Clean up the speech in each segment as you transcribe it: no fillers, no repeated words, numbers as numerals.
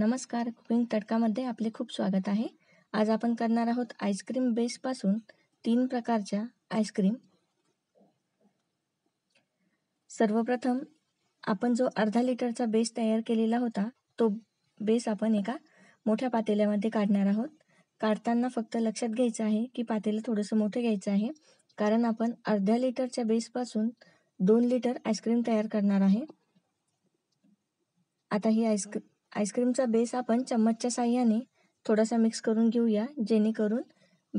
नमस्कार, कुकिंग तडकामध्ये आपले खूप स्वागत आहे। आज आपण करणार आहोत आईस्क्रीम बेसपासून तीन प्रकारच्या आईस्क्रीम। सर्वप्रथम आपण जो अर्धा लिटरचा बेस तयार केलेला होता तो बेस आपण एका मोठ्या पातेल्यामध्ये काढणार आहोत। काढताना फक्त लक्षात घ्यायचं आहे की पातेले थोडंसं मोठे घ्यायचं आहे, कारण आपण अर्धा लिटरच्या बेसपासून 2 लिटर आईस्क्रीम तयार करणार आहे। आता ही आईस्क्रीमचा बेस आपण चम्मचच्या साहाय्याने थोडासा मिक्स करून घेऊया, जेणेकरून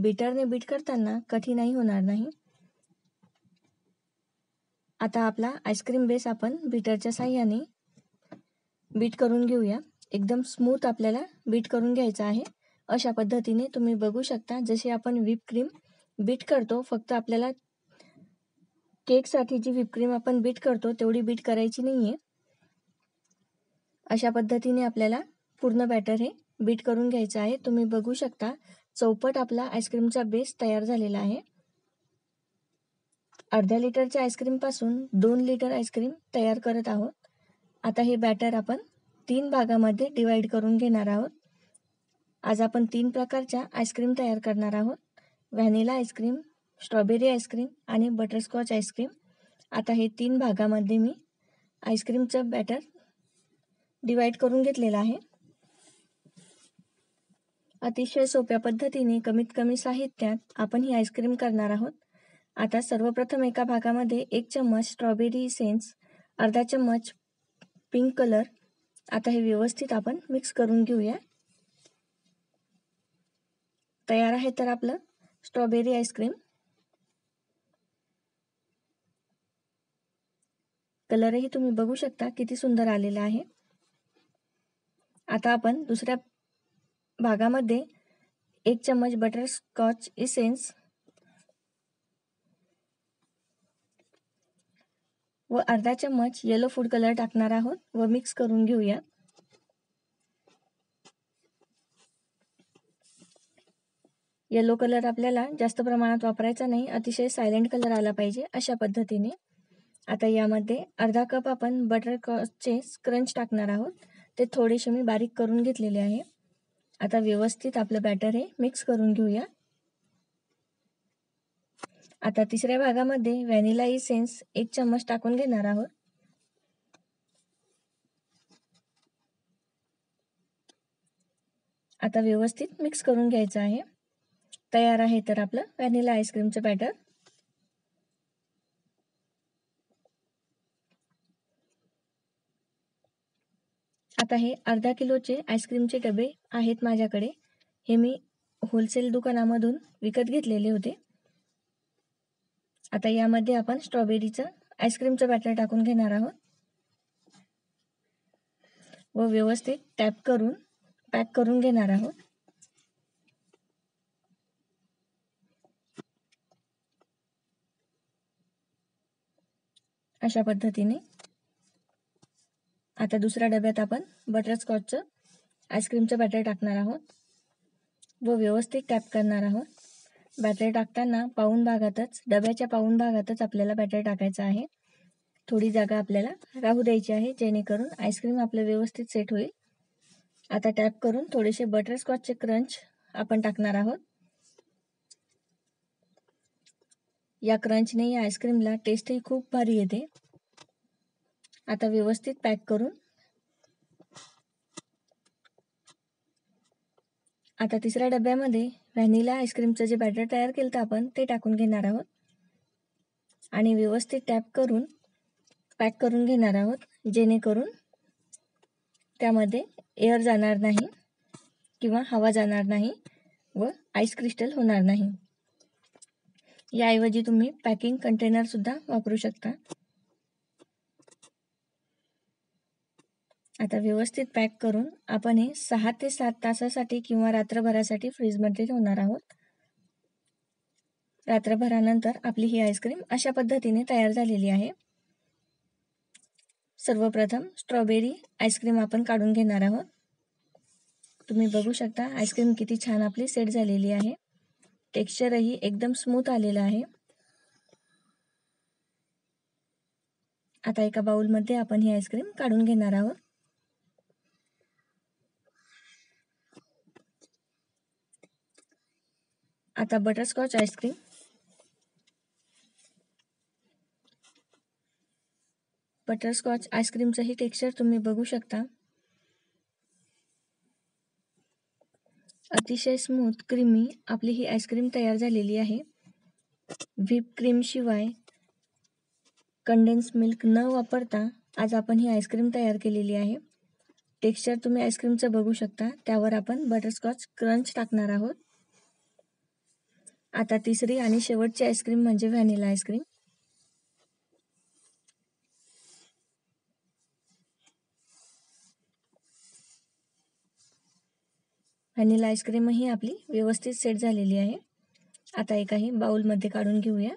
बीटरने बीट करताना कठीणाई होणार नाही। आता आपला आईस्क्रीम बेस आपण बीटरच्या साहाय्याने बीट करून घेऊया। एकदम स्मूथ आपल्याला बीट करून घ्यायचा आहे। अशा पद्धतीने तुम्ही बघू शकता, जसे आपण व्हिप क्रीम बीट करतो, फक्त आपल्याला केकसाठी जी व्हिप क्रीम आपण बीट करतो तेवढी बीट करायची नाहीये। अशा पद्धतीने आपल्याला पूर्ण बॅटर हे बीट करून घ्यायचं आहे। तुम्ही बघू शकता, चौपट आपला आईस्क्रीमचा बेस तयार झालेला आहे। अर्धा लिटरच्या आईस्क्रीम पासून 2 लिटर आईस्क्रीम तयार करत आहोत। आता हे बॅटर आपण 3 भागामध्ये डिवाइड करून घेणार आहोत। आज आपण 3 प्रकारच्या आईस्क्रीम तयार करणार आहोत, व्हॅनिला आईस्क्रीम, स्ट्रॉबेरी आईस्क्रीम आणि बटरस्कॉच आईस्क्रीम। आता हे 3 भागामध्ये मी आईस्क्रीमचं बॅटर डिवाइड करून घेतलेला आहे। अतिशय सोप्या पद्धतीने कमीत कमी साहित्यात आपण ही आईस्क्रीम करणार आहोत। आता सर्वप्रथम एका भागामध्ये 1 चम्मच स्ट्रॉबेरी इसेन्स, अर्धा चम्मच पिंक कलर। आता हे व्यवस्थित आपण मिक्स करून घेऊया। तयार आहे तर आपलं स्ट्रॉबेरी आईस्क्रीम। कलरही तुम्ही बघू शकता किती सुंदर आलेला आहे। आता आपण दुसऱ्या भागामध्ये 1 चम्मच बटरस्कॉच इसेन्स व अर्धा चम्मच येलो फूड कलर टाकणार आहोत व मिक्स करून घेऊया। येलो कलर आपल्याला जास्त प्रमाणात वापरायचा नाही, अतिशय सायलेंट कलर आला पाहिजे अशा पद्धतीने। आता यामध्ये अर्धा कप आपण बटरस्कॉचचे स्क्रंच टाकणार आहोत, ते थोडेसे मी बारीक करून घेतलेले आहे। आता व्यवस्थित आपलं बॅटर हे मिक्स करून घेऊया। आता तिसऱ्या भागामध्ये व्हॅनिला इसेन्स 1 चम्मच टाकून घेणार आहोत। आता व्यवस्थित मिक्स करून घ्यायचं आहे। तयार आहे तर आपलं व्हॅनिला आईस्क्रीमचं बॅटर। आता हे अर्धा किलोचे आईस्क्रीमचे डबे आहेत माझ्याकडे, हे मी होलसेल दुकानामधून विकत घेतलेले होते। आता यामध्ये आपण स्ट्रॉबेरीचं आईस्क्रीमचं बॅटर टाकून घेणार आहोत व व्यवस्थित टॅप करून पॅक करून घेणार आहोत। अशा पद्धतीने आता दुसऱ्या डब्यात आपण बटरस्कॉचचं आईस्क्रीमचं बॅटर टाकणार आहोत व व्यवस्थित टॅप करणार आहोत। बॅटर टाकताना डब्याच्या पाऊण भागातच आपल्याला बॅटर टाकायचं आहे। थोडी जागा आपल्याला राहू द्यायची आहे, जेणेकरून आईस्क्रीम आपलं व्यवस्थित सेट होईल। आता टॅप करून थोडेसे बटरस्कॉचचे क्रंच आपण टाकणार आहोत। या क्रंचने या आईस्क्रीमला टेस्टही खूप भारी येते। आता व्यवस्थित पॅक करून आता तिसऱ्या डब्यामध्ये व्हॅनिला आईस्क्रीमचं जे बॅटर तयार केलं होतं आपण ते टाकून घेणार आहोत आणि व्यवस्थित टॅप करून पॅक करून घेणार आहोत, जेणेकरून त्यामध्ये एअर जाणार नाही किंवा हवा जाणार नाही व आईस क्रिस्टल होणार नाही। याऐवजी तुम्ही पॅकिंग कंटेनरसुद्धा वापरू शकता। आता व्यवस्थित पॅक करून आपण हे 6 ते 7 तासासाठी किंवा रात्रभरासाठी फ्रीजमध्ये ठेवणार आहोत। रात्रभरानंतर आपली ही आईस्क्रीम अशा पद्धतीने तयार झालेली आहे। सर्वप्रथम स्ट्रॉबेरी आईस्क्रीम आपण काढून घेणार आहोत। तुम्ही बघू शकता आईस्क्रीम किती छान आपली सेट झालेली आहे। टेक्स्चरही एकदम स्मूथ आलेला आहे। आता एका बाउलमध्ये आपण ही आईस्क्रीम काढून घेणार आहोत। आता बटरस्कॉच आइसक्रीम, बटरस्कॉच आईस्क्रीमचंही टेक्स्चर तुम्ही बघू शकता, अतिशय स्मूथ क्रीमी आपली ही आईस्क्रीम तयार झालेली आहे। व्हीप क्रीम शिवाय कंडेन्स मिल्क न वापरता आज आपण ही आईस्क्रीम तयार केलेली आहे। टेक्स्चर तुम्ही आईस्क्रीमचं बघू शकता, त्यावर आपण बटरस्कॉच क्रंच टाकणार आहोत। आता तिसरी आणि शेवटची आईस्क्रीम म्हणजे व्हॅनिला आईस्क्रीम। व्हॅनिला आईस्क्रीम ही आपली व्यवस्थित सेट झालेली आहे। आता एक आहे बाउल मध्ये काढून घेऊया।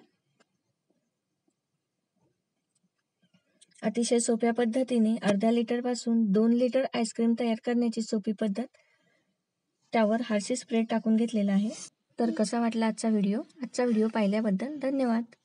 अतिशय सोप्या पद्धतीने अर्धा लिटर पासून 2 लिटर आईस्क्रीम तयार करण्याची सोपी पद्धत, त्यावर हार्शी स्प्रेड टाकून घेतलेला आहे। तर कसा वाटला आजचा व्हिडिओ? आजचा व्हिडिओ पाहिल्याबद्दल धन्यवाद।